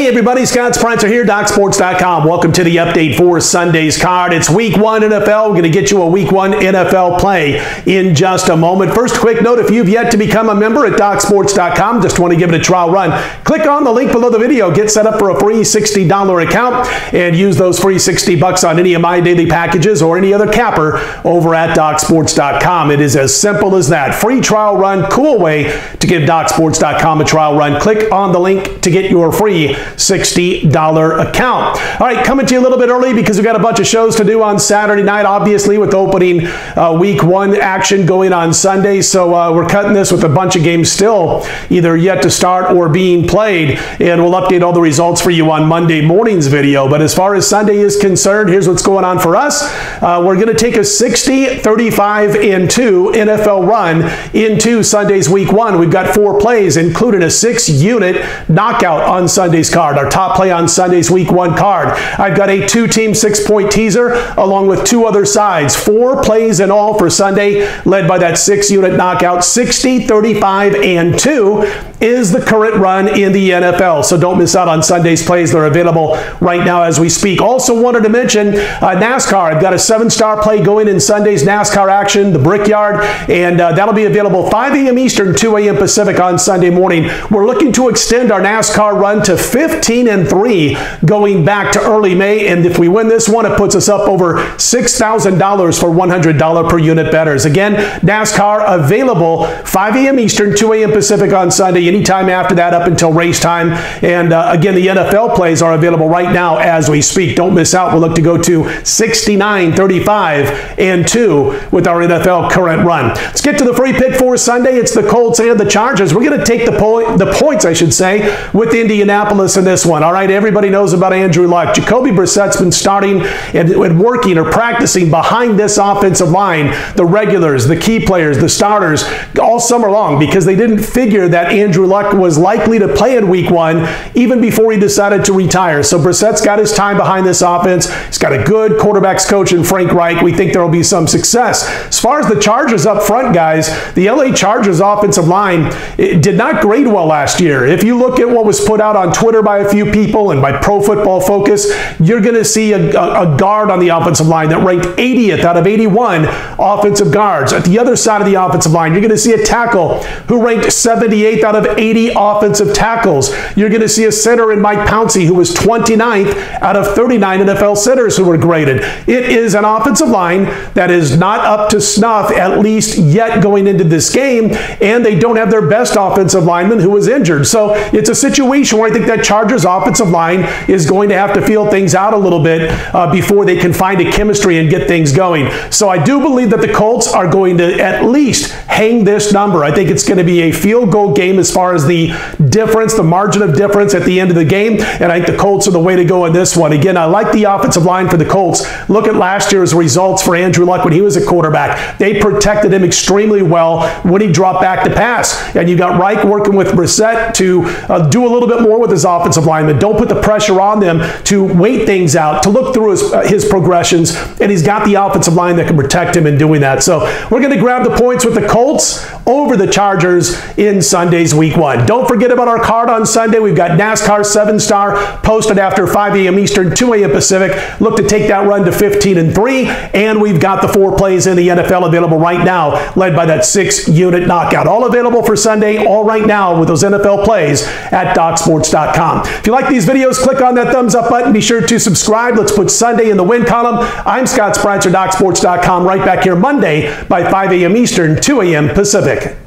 Hey everybody, Scott Spreitzer here, DocSports.com. Welcome to the update for Sunday's card. It's Week 1 NFL. We're going to get you a Week 1 NFL play in just a moment. First, quick note, if you've yet to become a member at DocSports.com, just want to give it a trial run, click on the link below the video. Get set up for a free $60 account and use those free $60 on any of my daily packages or any other capper over at DocSports.com. It is as simple as that. Free trial run, cool way to give DocSports.com a trial run. Click on the link to get your free $60 account. All right, coming to you a little bit early because we've got a bunch of shows to do on Saturday night, obviously, with opening Week 1 action going on Sunday. So we're cutting this with a bunch of games still either yet to start or being played, and we'll update all the results for you on Monday morning's video. But as far as Sunday is concerned, here's what's going on for us. We're going to take a 60-35-2 NFL run into Sunday's Week 1. We've got 4 plays, including a 6-unit knockout on Sunday's card, our top play on Sunday's Week 1 card. I've got a 2-team 6-point teaser along with 2 other sides. 4 plays in all for Sunday, led by that 6-unit knockout. 60-35-2 is the current run in the NFL, so don't miss out on Sunday's plays. They're available right now as we speak. Also wanted to mention NASCAR. I've got a 7-star play going in Sunday's NASCAR action, the Brickyard, and that'll be available 5 a.m. Eastern, 2 a.m. Pacific on Sunday morning. We're looking to extend our NASCAR run to 15-3 going back to early May, and if we win this one, it puts us up over $6,000 for $100 per unit bettors. Again, NASCAR available 5 a.m. Eastern, 2 a.m. Pacific on Sunday, anytime after that up until race time. And again, the NFL plays are available right now as we speak. Don't miss out. We'll look to go to 69-35-2 with our NFL current run. Let's get to the free pick for Sunday. It's the Colts and the Chargers. We're going to take the points with Indianapolis in this one. All right, everybody knows about Andrew Luck. Jacoby Brissett's been starting and working or practicing behind this offensive line, the regulars, the key players, the starters, all summer long, because they didn't figure that Andrew Luck was likely to play in Week 1 even before he decided to retire. So Brissett's got his time behind this offense. He's got a good quarterbacks coach in Frank Reich. We think there will be some success. As far as the Chargers up front, guys, the LA Chargers offensive line did not grade well last year. If you look at what was put out on Twitter by a few people and by Pro Football Focus, you're going to see a guard on the offensive line that ranked 80th out of 81 offensive guards. At the other side of the offensive line, you're going to see a tackle who ranked 78th out of 80 offensive tackles. You're going to see a center in Mike Pouncey who was 29th out of 39 NFL centers who were graded. It is an offensive line that is not up to snuff, at least yet going into this game, and they don't have their best offensive lineman who was injured. So it's a situation where I think that Chargers offensive line is going to have to feel things out a little bit before they can find a chemistry and get things going. So I do believe that the Colts are going to at least hang this number. I think it's going to be a field goal game as far as the difference, the margin of difference at the end of the game, and I think the Colts are the way to go in this one. Again, I like the offensive line for the Colts. Look at last year's results for Andrew Luck when he was a quarterback. They protected him extremely well when he dropped back to pass, and you got Reich working with Brissett to do a little bit more with his offensive linemen. Don't put the pressure on them to wait things out, to look through his progressions, and he's got the offensive line that can protect him in doing that. So we're going to grab the points with the Colts over the Chargers in Sunday's Week 1. Don't forget about our card on Sunday. We've got NASCAR 7-star posted after 5 a.m. Eastern, 2 a.m. Pacific. Look to take that run to 15-3, and we've got the 4 plays in the NFL available right now, led by that 6-unit knockout. All available for Sunday, all right now with those NFL plays at DocSports.com. If you like these videos, click on that thumbs up button. Be sure to subscribe. Let's put Sunday in the win column. I'm Scott Spreitzer, DocSports.com. Right back here Monday by 5 a.m. Eastern, 2 a.m. Pacific.